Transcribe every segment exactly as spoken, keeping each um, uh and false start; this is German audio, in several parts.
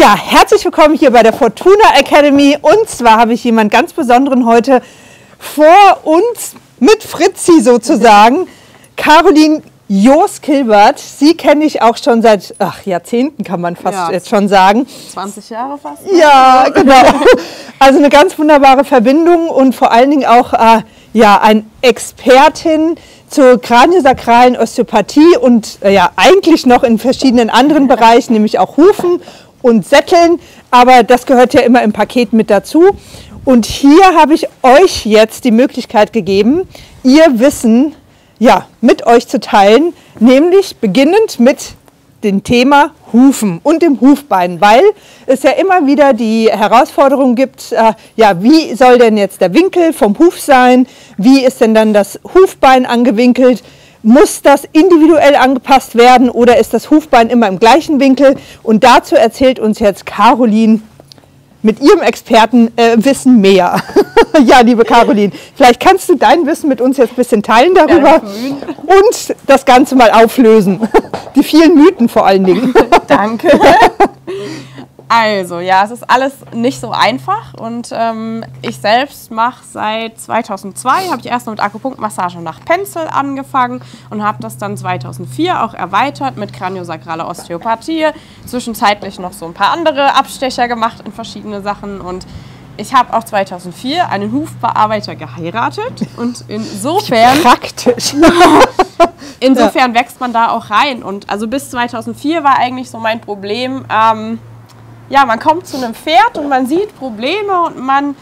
Ja, herzlich willkommen hier bei der Fortuna Academy, und zwar habe ich jemand ganz Besonderen heute vor uns mit Fritzi sozusagen, Carolin Jost Kilbert. Sie kenne ich auch schon seit ach, Jahrzehnten, kann man fast ja, jetzt schon sagen. zwanzig Jahre fast. Ja, genau. Also eine ganz wunderbare Verbindung und vor allen Dingen auch äh, ja, eine Expertin zur kraniosakralen Osteopathie und äh, ja, eigentlich noch in verschiedenen anderen Bereichen, nämlich auch Hufen und Sätteln. Aber das gehört ja immer im Paket mit dazu. Und hier habe ich euch jetzt die Möglichkeit gegeben, ihr Wissen ja, mit euch zu teilen, nämlich beginnend mit dem Thema Hufen und dem Hufbein, weil es ja immer wieder die Herausforderung gibt, äh, ja, wie soll denn jetzt der Winkel vom Huf sein, wie ist denn dann das Hufbein angewinkelt, muss das individuell angepasst werden oder ist das Hufbein immer im gleichen Winkel? Und dazu erzählt uns jetzt Carolin mit ihrem Expertenwissen äh, mehr. Ja, liebe Carolin, vielleicht kannst du dein Wissen mit uns jetzt ein bisschen teilen darüber und das Ganze mal auflösen. Die vielen Mythen vor allen Dingen. Danke. Also, ja, es ist alles nicht so einfach, und ähm, ich selbst mache seit zweitausendzwei, habe ich erst mit Akupunktmassage nach Penzel angefangen und habe das dann zweitausendvier auch erweitert mit kraniosakraler Osteopathie, zwischenzeitlich noch so ein paar andere Abstecher gemacht in verschiedene Sachen, und ich habe auch zweitausendvier einen Hufbearbeiter geheiratet, und insofern... Praktisch. Insofern ja, wächst man da auch rein, und also bis zweitausendvier war eigentlich so mein Problem, ähm, ja, man kommt zu einem Pferd und man sieht Probleme und man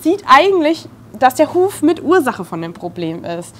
sieht eigentlich, dass der Huf mit Ursache von dem Problem ist.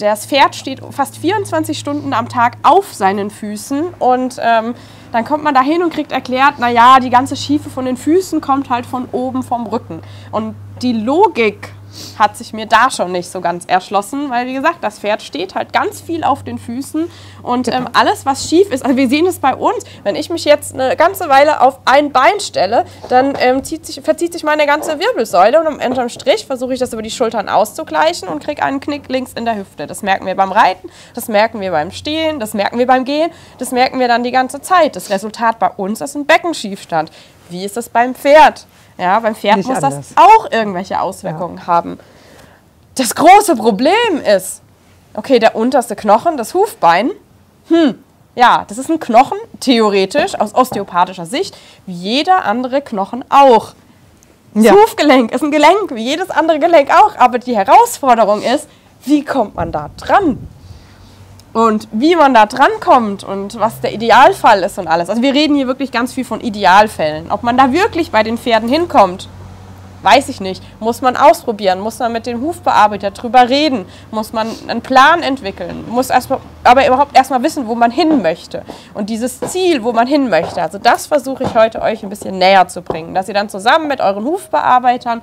Das Pferd steht fast vierundzwanzig Stunden am Tag auf seinen Füßen, und ähm, dann kommt man da hin und kriegt erklärt, naja, die ganze Schiefe von den Füßen kommt halt von oben vom Rücken. Und die Logik hat sich mir da schon nicht so ganz erschlossen, weil, wie gesagt, das Pferd steht halt ganz viel auf den Füßen, und ähm, alles, was schief ist, also wir sehen es bei uns, wenn ich mich jetzt eine ganze Weile auf ein Bein stelle, dann ähm, zieht sich, verzieht sich meine ganze Wirbelsäule, und unterm Strich versuche ich das über die Schultern auszugleichen und kriege einen Knick links in der Hüfte. Das merken wir beim Reiten, das merken wir beim Stehen, das merken wir beim Gehen, das merken wir dann die ganze Zeit. Das Resultat bei uns ist ein Beckenschiefstand. Wie ist das beim Pferd? Ja, beim Pferd nicht muss anders. Das auch irgendwelche Auswirkungen ja, haben. Das große Problem ist, okay, der unterste Knochen, das Hufbein, hm, ja, das ist ein Knochen, theoretisch, aus osteopathischer Sicht, wie jeder andere Knochen auch. Das ja, Hufgelenk ist ein Gelenk, wie jedes andere Gelenk auch, aber die Herausforderung ist, wie kommt man da dran? Und wie man da dran kommt und was der Idealfall ist und alles. Also wir reden hier wirklich ganz viel von Idealfällen. Ob man da wirklich bei den Pferden hinkommt, weiß ich nicht. Muss man ausprobieren, muss man mit dem Hufbearbeiter drüber reden, muss man einen Plan entwickeln, muss erst mal, aber überhaupt erstmal wissen, wo man hin möchte. Und dieses Ziel, wo man hin möchte, also das versuche ich heute euch ein bisschen näher zu bringen. Dass ihr dann zusammen mit euren Hufbearbeitern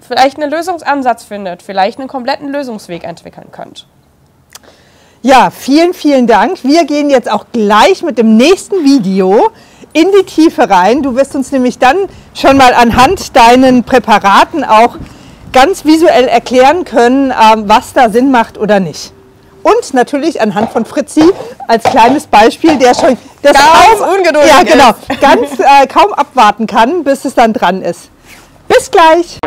vielleicht einen Lösungsansatz findet, vielleicht einen kompletten Lösungsweg entwickeln könnt. Ja, vielen, vielen Dank. Wir gehen jetzt auch gleich mit dem nächsten Video in die Tiefe rein. Du wirst uns nämlich dann schon mal anhand deinen Präparaten auch ganz visuell erklären können, was da Sinn macht oder nicht. Und natürlich anhand von Fritzi als kleines Beispiel, der schon das ganz kaum, ungeduldig ja, genau, ganz, äh, kaum abwarten kann, bis es dann dran ist. Bis gleich!